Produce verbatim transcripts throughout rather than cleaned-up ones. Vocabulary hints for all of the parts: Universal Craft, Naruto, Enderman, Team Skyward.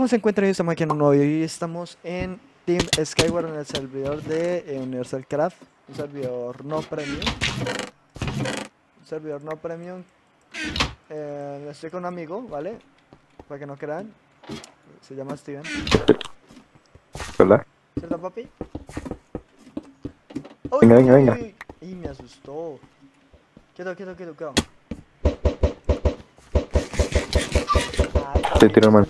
¿cómo se encuentran? Hoy estamos aquí en un nuevo video y estamos en Team Skyward, en el servidor de eh, Universal Craft. Un servidor no premium. Un servidor no premium. Eh, estoy con un amigo, ¿vale? Para que no crean. Se llama Steven. Hola. ¿Cierto, papi? ¡Uy! Venga, venga, venga. Y me asustó. Quieto, quieto, quieto, quieto. Te tiro mal.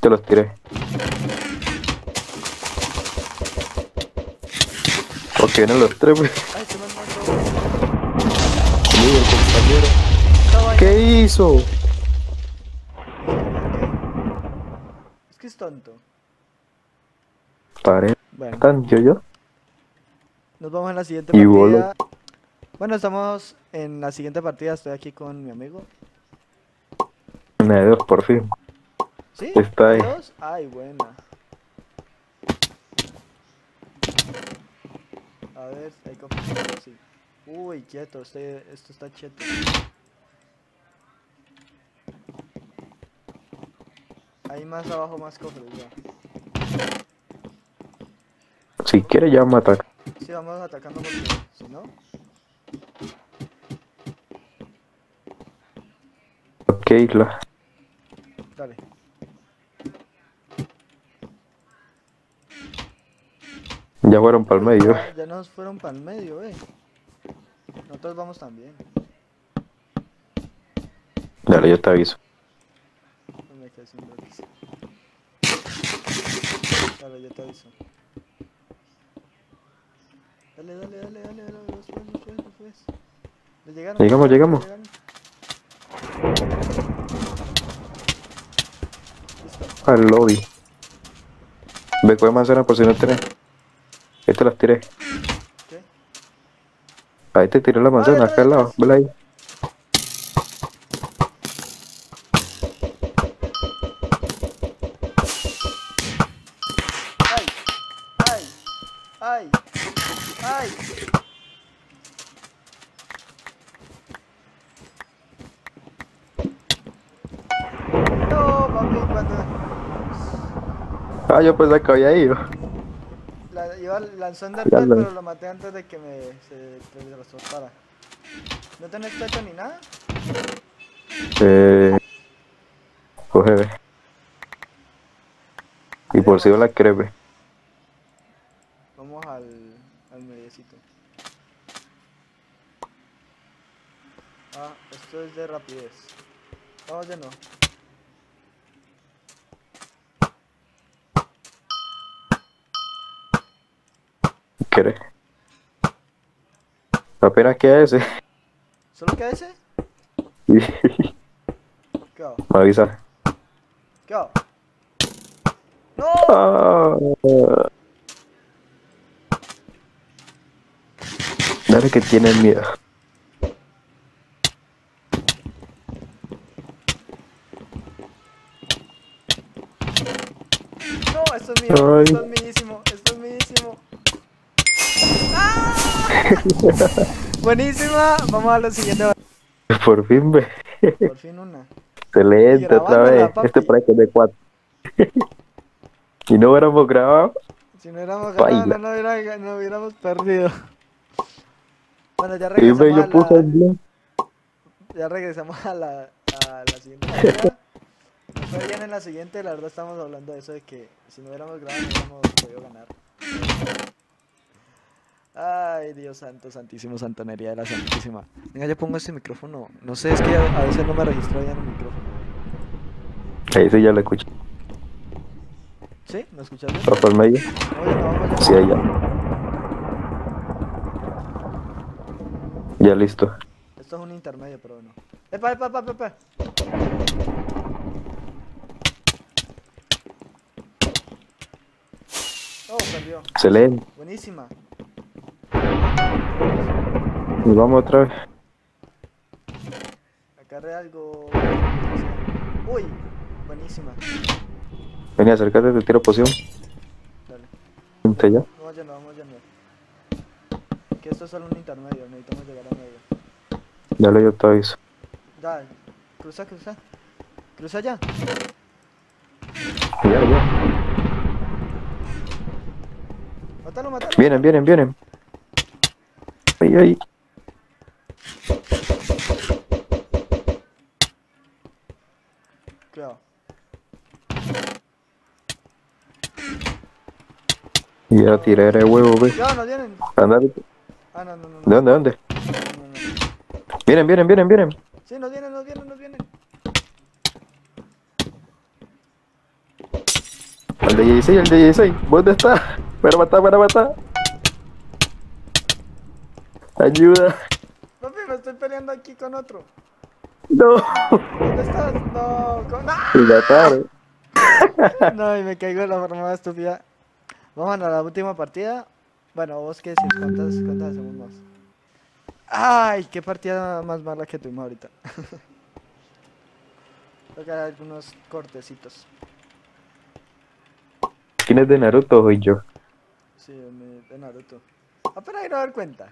Te los tiré. Ok, vienen los tres, wey. Ay, se me han matado. ¿Qué hizo? Es que es tonto. Pare. Bueno. ¿Están yo yo? Nos vamos en la siguiente partida. Bolo. Bueno, estamos en la siguiente partida. Estoy aquí con mi amigo. Una de dos, por fin. ¿Sí? Está ahí. ¿Dos? Ay, buena. A ver, hay que... sí. Uy, quieto. Este, esto está cheto. Hay más abajo, más cofres ya. Si quiere ya me ataca. Sí, vamos atacando porque si no... Ok, isla. Dale. Ya fueron para el medio. Ah, ya nos fueron para el medio, eh. Nosotros vamos también. Dale, yo te aviso. Me quedé sin bloques. Dale, yo te aviso. Dale, dale, dale, dale, dale, los pues, los pues, los pues. ¿Le llegaron? Llegamos, llegamos. ¿Le llegaron? Listo. Al lobby. Ve cuál manzana por si no tenés. Este las tiré. ¿Qué? Ahí te tiré la manzana, acá al lado, vela ahí. Ay, ay. No, papi, cuando... Ah, yo pensé que había ido. La, yo lanzó Enderman, la... pero lo maté antes de que me se transportara. ¿No tenés pecho ni nada? Eh... Coge, ve. Y por si no la crepe. Vamos al, al mediecito. Ah, esto es de rapidez. Vamos de no. ¿Qué? Apenas queda ese. ¿Solo queda ese? Sí. ¿Qué hago? Me avisa. ¿Qué hago? ¡No! Ah. Dale que tienen miedo. No, esto es mío, esto es míísimo, esto es míísimo. ¡Ah! Buenísima, vamos a lo siguiente. Por fin ve. Por fin una. Excelente, otra vez. Este proyecto es de cuatro. Si no hubiéramos grabado. Si no hubiéramos grabado, no, no, hubiera, no hubiéramos perdido. Bueno, ya regresamos, yo puse a la... ya regresamos a la, a la siguiente partida. Fue bien en la siguiente, la verdad estamos hablando de eso de que si no hubiéramos grabado no hubiéramos podido ganar. Ay, Dios santo, santísimo, santonería de la santísima. Venga, yo pongo ese micrófono. No sé, es que a veces no me registro ya en el micrófono. Ahí sí ya lo escucho. ¿Sí? ¿Lo escuchaste? ¿Para por medio? Oye, no, vamos ya. Sí, allá. Ya listo. Esto es un intermedio, pero no. ¡Epa, epa, epa, epa! Oh, perdió. Excelente. Buenísima. Nos vamos otra vez. Acarré algo... ¡Uy! Buenísima. Vení, acércate, te tiro poción. Dale. ¿Vente ya? Vamos yendo, vamos yendo. Que esto es solo un intermedio, necesitamos llegar a medio. Dale, yo te aviso. Dale, cruza, cruza. Cruza ya. Ya, ya. Mátalo, mátalo. Vienen, vienen, vienen. Ahí, ahí. Cuidado. Ya tiré el huevo, ve. Ya, no vienen. Andale. Ah, no, no, no, no. ¿De dónde, dónde? No, no, no. Vienen, vienen, vienen, vienen. Sí, nos vienen, nos vienen, nos vienen. El de dieciséis, el de dieciséis. ¿Dónde está? Para matar, para matar. Ayuda. Papi, me estoy peleando aquí con otro. No. ¿Dónde estás? No. ¿Cómo? ¡No! Y mataron. No, y me caigo en la formada estúpida. Vamos a la última partida. Bueno, vos qué decís, ¿cuántas, cuántas hacemos más? Ay, qué partida más mala que tuvimos ahorita. Voy a dar algunos cortecitos. ¿Quién es de Naruto o yo? Sí, de Naruto. Apenas hay que dar cuenta.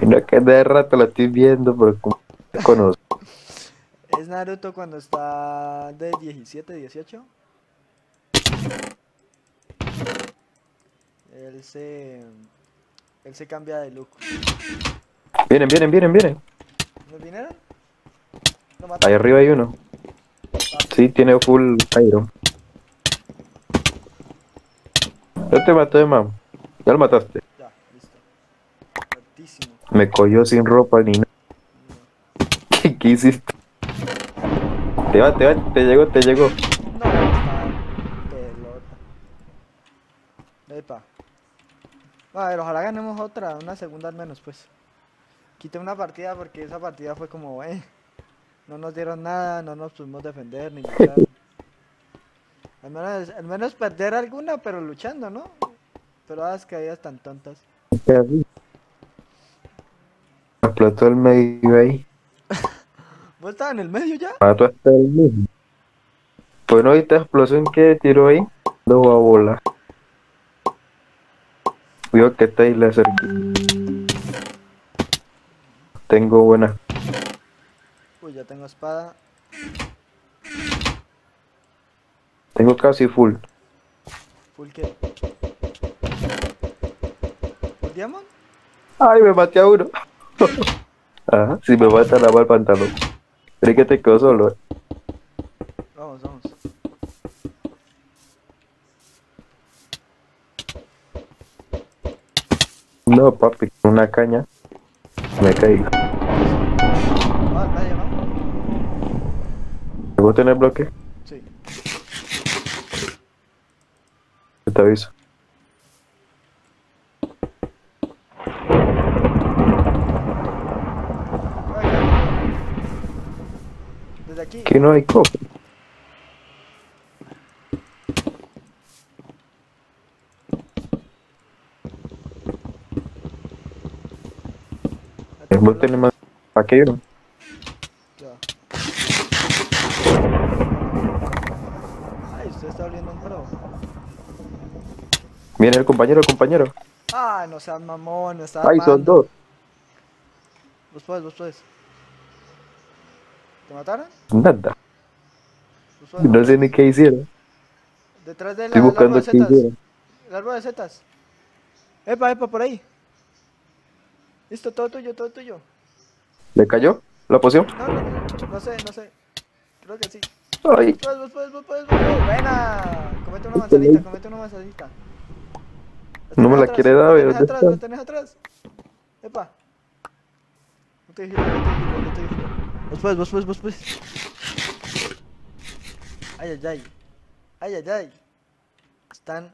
No, que de rato lo estoy viendo, pero como te conozco. Es Naruto cuando está de diecisiete, dieciocho. Él se... Él se cambia de look. Vienen, vienen, vienen, vienen. ¿Nos vinieron? ¿Lo mataron? Ahí arriba hay uno. Sí, tiene full iron. Yo te maté, mam. Ya lo mataste. Ya, listo. Altísimo. Me cogió sin ropa ni nada. No. ¿Qué, ¿Qué hiciste? Te va, te va, te llegó, te llegó. No, está pelota. Epa. A ver, ojalá ganemos otra, una segunda al menos, pues. Quité una partida porque esa partida fue como, eh. No nos dieron nada, no nos pudimos defender ni nada. Al menos, al menos perder alguna, pero luchando, ¿no? Pero las caídas tan tontas. Explotó el medio ahí. ¿Vos estabas en el medio ya? Mató hasta el mismo. Bueno, ahorita explosión que tiró ahí, dos a bola. Cuidado que está ahí la cerquita. Tengo buena. Uy, ya tengo espada. Tengo casi full. ¿Full qué? ¿Full diamond? Ay, me maté a uno. Ajá, si me vas a lavar el pantalón. Creí que te quedo solo, eh. Vamos, vamos. No, papi, con una caña me caigo. Ah, está lleno. ¿Te gusta tener bloque? Sí. Te aviso. Desde aquí. Que no hay cofre. Vos tenés más aquello. Ya. Ay, usted está abriendo un bravo. Viene el compañero, el compañero. Ah, no seas mamón, no seas mamón. Ay, son dos. Vos podés, vos podés. ¿Te mataron? Nada. No sé ni qué hicieron. Detrás de la árbol de setas. El árbol de setas. Epa, epa, por ahí. Listo, todo tuyo, todo tuyo. ¿Le cayó la poción? No, no, no, no sé, no sé. Creo que sí. Ay. Vos podés, vos podés, vos podés, vos podés. Buena. Comete una manzanita, comete una manzanita. No me la quiere dar, ¿verdad? Lo tenés atrás, lo tenés atrás. Epa. No te giro, no te giro, no te giro. Vos pues, vos pues, vos pues. Ay, ay, ay. Ay, ay, ay. Están.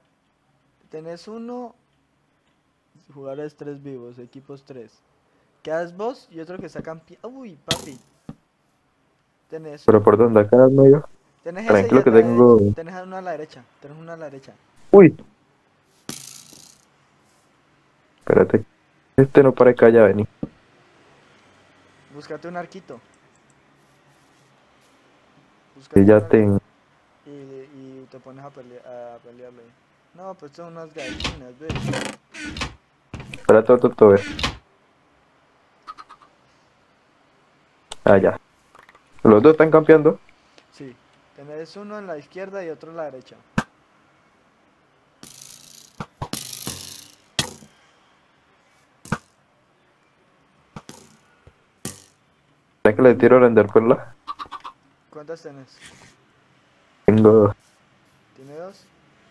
Tenés uno. Jugadores tres vivos, equipos tres. Quedas vos y otro que sacan pie. Uy, papi. Tenés. ¿Pero por dónde? ¿Acá no yo? Tenés ese que tengo. Tenés uno a la derecha. Tenés uno a la derecha. Uy. Espérate, este no parece que haya venido. Búscate un arquito. Búscate y ya un tengo. Y, y te pones a, pelea, a pelearle. No, pues son unas gallinas, ¿ves? Espérate, todo, todo, todo. Ah, ya. Los dos están campeando. Sí, tenés uno en la izquierda y otro en la derecha. ¿Será que le tiro la enderperla? ¿Cuántas tenés? Tengo dos. ¿Tiene dos?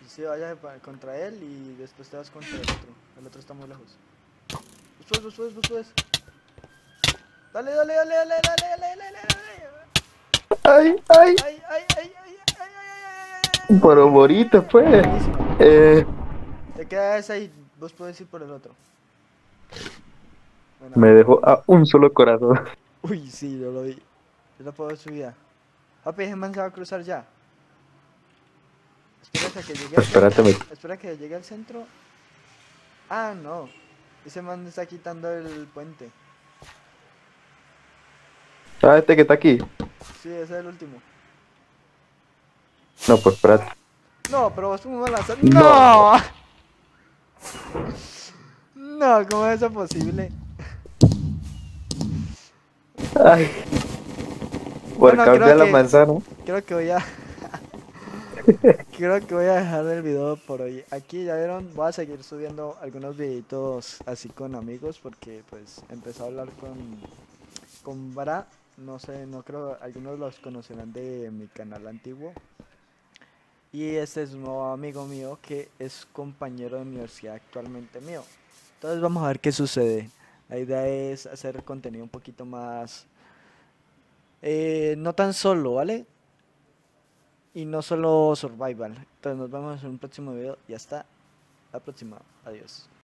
Sí, vayas contra él y después te vas contra el otro. El otro está muy lejos. Subes, vos subes, vos subes. Dale, dale, dale, dale, dale, dale, dale, dale. Ay, ay. Ay, ay, ay, ay, ay, pero morito, pues. Eh. Te queda esa y vos podés ir por el otro. Bueno, me dejó a un solo corazón. Uy, sí, yo lo vi. Yo lo puedo ver su vida. Papi, ese man se va a cruzar ya. Espera que llegue al centro. Espera que llegue al centro. Ah, no. Ese man está quitando el puente. Ah, este que está aquí. Sí, ese es el último. No, pues espérate. No, pero vos fuimos a lanzar. ¡No! No, ¿cómo es eso posible? Ay. Por bueno, cambiar la que, manzana. Creo que voy a. Creo que voy a dejar el video por hoy. Aquí ya vieron, voy a seguir subiendo algunos videitos así con amigos porque pues empecé a hablar con con Vara, no sé, no creo, algunos los conocerán de mi canal antiguo. Y este es un nuevo amigo mío que es compañero de universidad actualmente mío. Entonces vamos a ver qué sucede. La idea es hacer contenido un poquito más eh, no tan solo, ¿vale? Y no solo survival. Entonces nos vemos en un próximo video y hasta la próxima. Adiós.